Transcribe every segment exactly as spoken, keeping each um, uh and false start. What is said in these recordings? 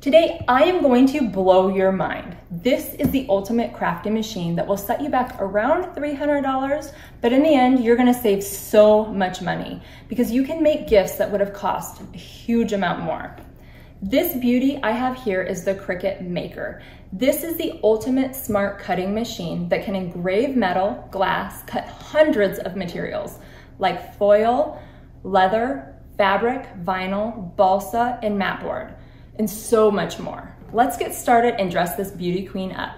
Today, I am going to blow your mind. This is the ultimate crafting machine that will set you back around three hundred dollars, but in the end, you're gonna save so much money because you can make gifts that would have cost a huge amount more. This beauty I have here is the Cricut Maker. This is the ultimate smart cutting machine that can engrave metal, glass, cut hundreds of materials like foil, leather, fabric, vinyl, balsa, and matboard, and so much more. Let's get started and dress this beauty queen up.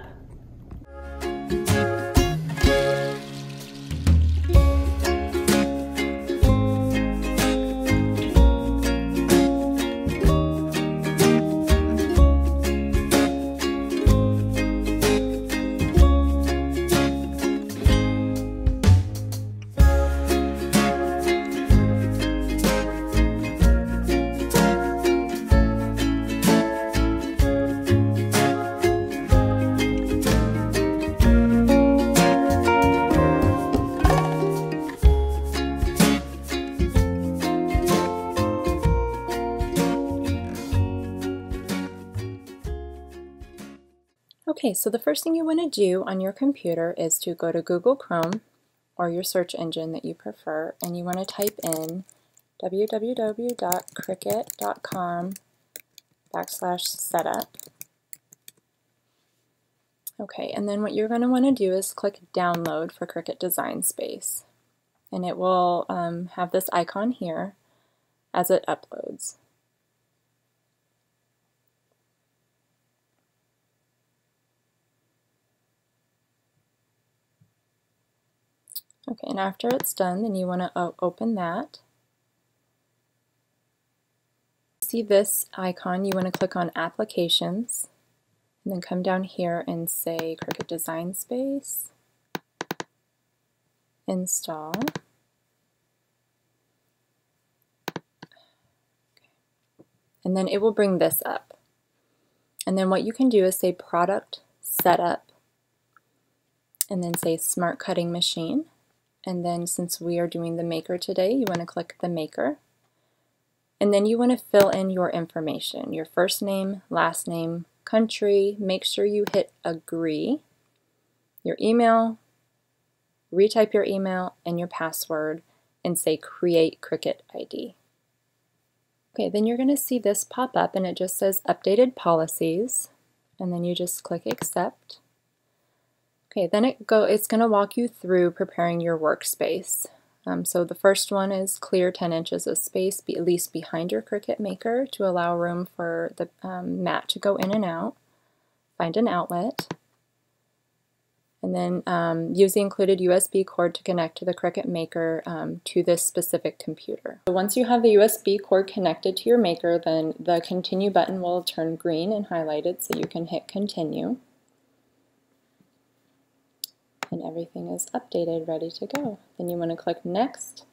Okay, so the first thing you want to do on your computer is to go to Google Chrome or your search engine that you prefer, and you want to type in w w w dot cricut dot com backslash setup. Okay, and then what you're going to want to do is click download for Cricut Design Space, and it will um, have this icon here as it uploads. Okay, and after it's done, then you want to open that. See this icon, you want to click on Applications, and then come down here and say Cricut Design Space, Install. Okay. And then it will bring this up. And then what you can do is say Product Setup, and then say Smart Cutting Machine. And then since we are doing the maker today, you want to click the maker. And then you want to fill in your information, your first name, last name, country. Make sure you hit agree, your email, retype your email and your password, and say create Cricut I D. Okay, then you're going to see this pop up and it just says updated policies. And then you just click accept. Okay, then it go, it's going to walk you through preparing your workspace. Um, so the first one is clear ten inches of space, be at least behind your Cricut Maker, to allow room for the um, mat to go in and out. Find an outlet. And then um, use the included U S B cord to connect to the Cricut Maker um, to this specific computer. So once you have the U S B cord connected to your Maker, then the continue button will turn green and highlighted, so you can hit continue. And everything is updated, ready to go. Then you want to click next,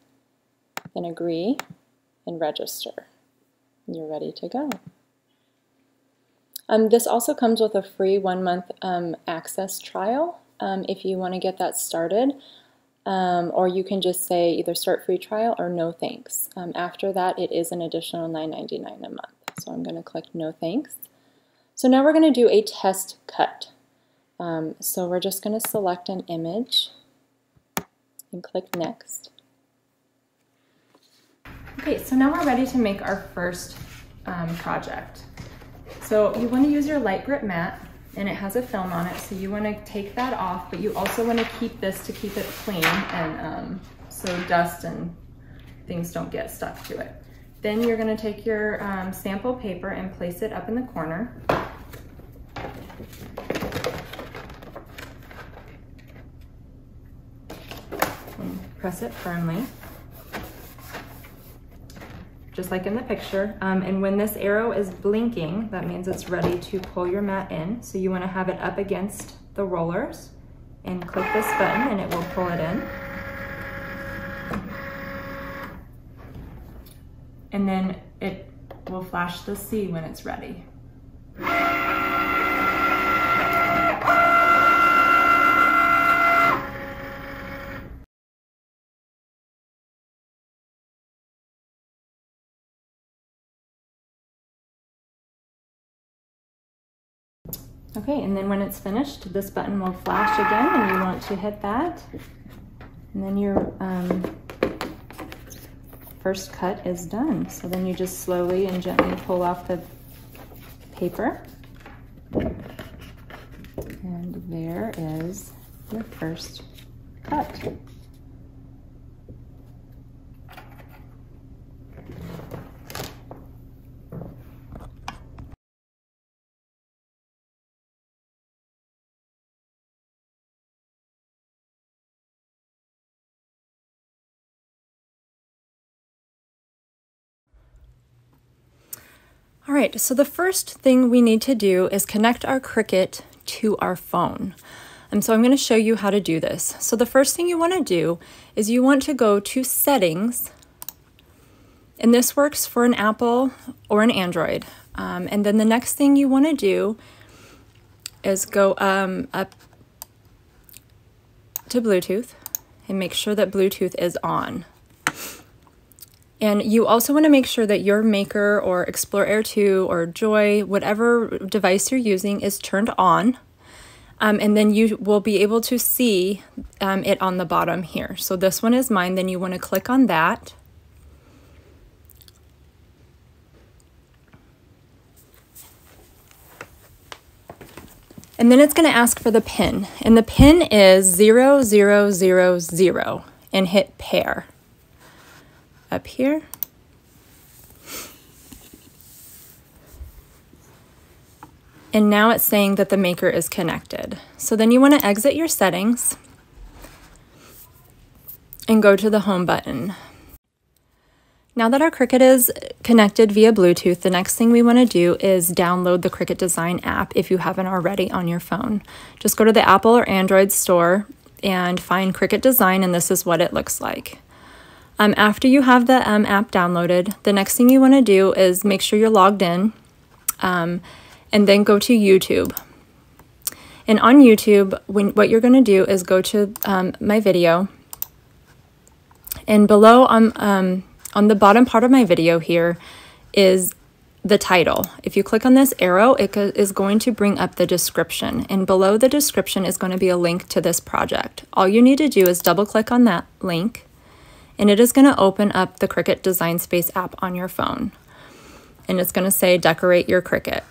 then agree, and register. And you're ready to go. Um, this also comes with a free one month um, access trial um, if you want to get that started. Um, or you can just say either start free trial or no thanks. Um, after that, it is an additional nine ninety-nine a month. So I'm going to click no thanks. So now we're going to do a test cut. Um, so we're just going to select an image and click next. Okay, so now we're ready to make our first um, project. So you want to use your light grip mat, and it has a film on it, so you want to take that off, but you also want to keep this to keep it clean, and um, so dust and things don't get stuck to it. Then you're going to take your um, sample paper and place it up in the corner. Press it firmly, just like in the picture. Um, and when this arrow is blinking, that means it's ready to pull your mat in. So you want to have it up against the rollers and click this button and it will pull it in. And then it will flash the C when it's ready. Okay, and then when it's finished, this button will flash again and you want to hit that. And then your um, first cut is done. So then you just slowly and gently pull off the paper. And there is your first cut. All right, so the first thing we need to do is connect our Cricut to our phone. And so I'm going to show you how to do this. So the first thing you want to do is you want to go to Settings, and this works for an Apple or an Android. Um, and then the next thing you want to do is go um, up to Bluetooth and make sure that Bluetooth is on. And you also want to make sure that your Maker or Explore Air two or Joy, whatever device you're using, is turned on. Um, and then you will be able to see um, it on the bottom here. So this one is mine. Then you want to click on that. And then it's going to ask for the pin. And the pin is zero zero zero zero, and hit pair up here. And now it's saying that the Maker is connected. So then you want to exit your settings and go to the home button. Now that our Cricut is connected via Bluetooth, the next thing we want to do is download the Cricut Design app if you haven't already on your phone. Just go to the Apple or Android store and find Cricut Design, and this is what it looks like. Um, after you have the um, app downloaded, the next thing you want to do is make sure you're logged in, um, and then go to YouTube. And on YouTube, when, what you're going to do is go to um, my video, and below on, um, on the bottom part of my video here is the title. If you click on this arrow, it is going to bring up the description, and below the description is going to be a link to this project. All you need to do is double click on that link, and it is going to open up the Cricut Design Space app on your phone. And it's going to say, decorate your Cricut.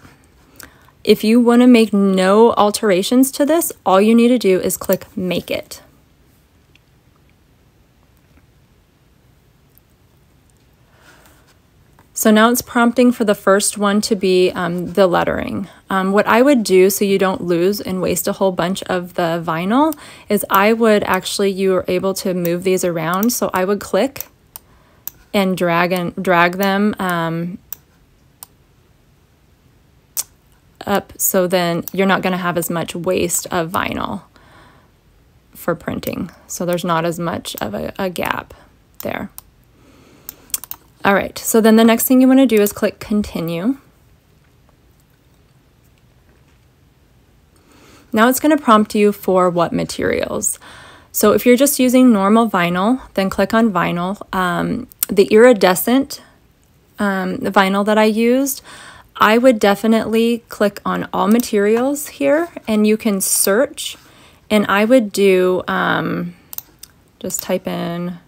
If you want to make no alterations to this, all you need to do is click Make It. So now it's prompting for the first one to be um, the lettering. Um, what I would do so you don't lose and waste a whole bunch of the vinyl is I would actually, you are able to move these around. So I would click and drag and drag them um, up, so then you're not gonna have as much waste of vinyl for printing. So there's not as much of a, a gap there. All right, so then the next thing you want to do is click Continue. Now it's going to prompt you for what materials. So if you're just using normal vinyl, then click on vinyl. Um, the iridescent um, the vinyl that I used, I would definitely click on all materials here, and you can search. And I would do, um, just type in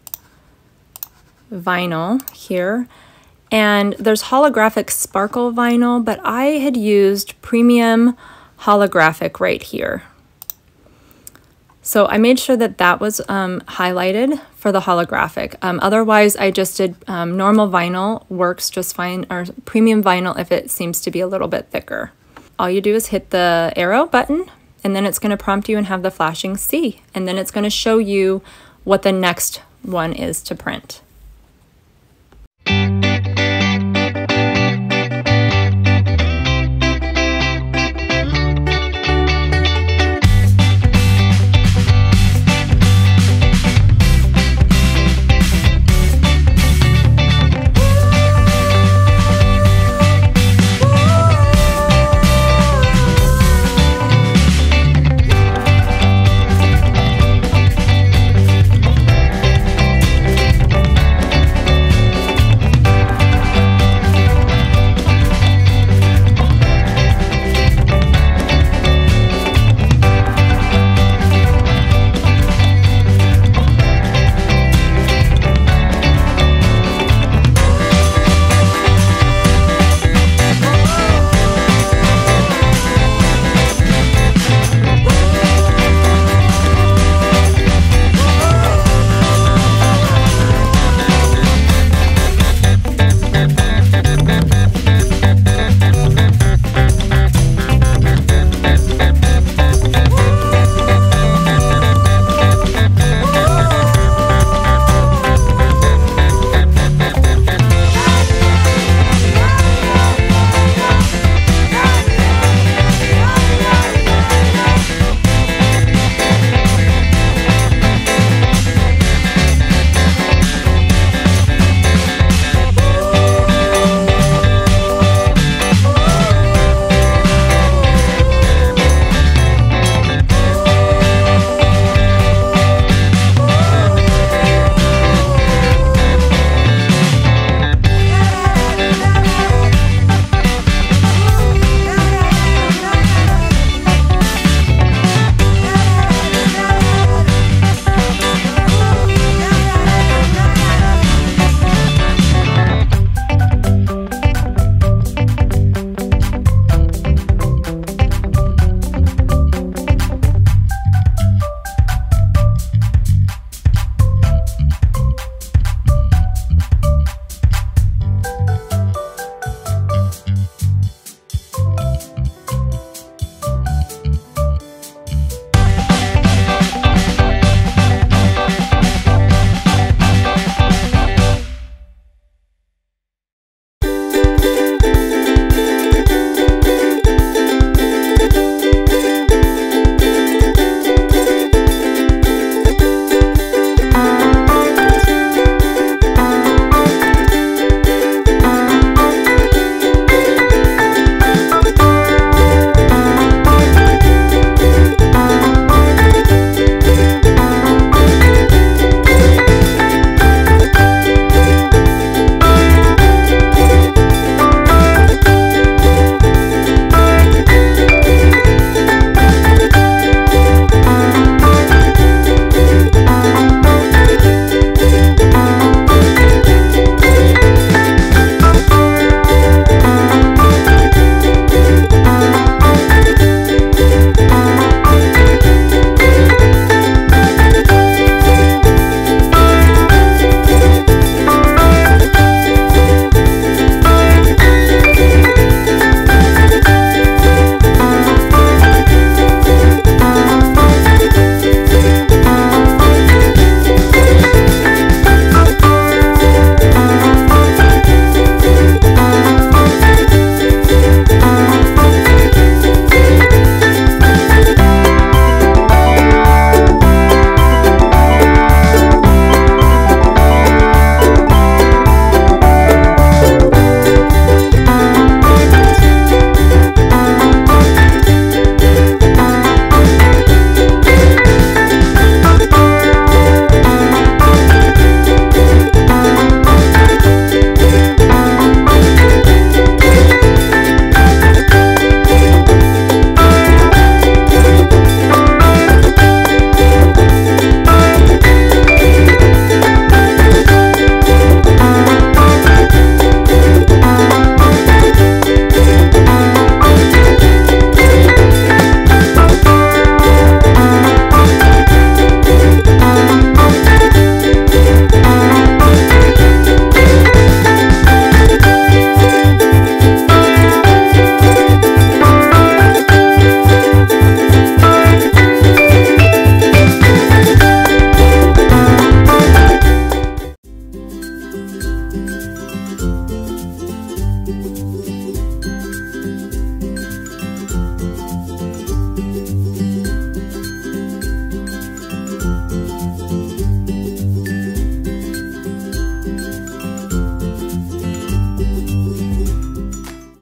vinyl here, and there's holographic sparkle vinyl, but I had used premium holographic right here. So I made sure that that was um, highlighted for the holographic. Um, otherwise, I just did um, normal vinyl works just fine, or premium vinyl if it seems to be a little bit thicker. All you do is hit the arrow button, and then it's going to prompt you and have the flashing C, and then it's going to show you what the next one is to print.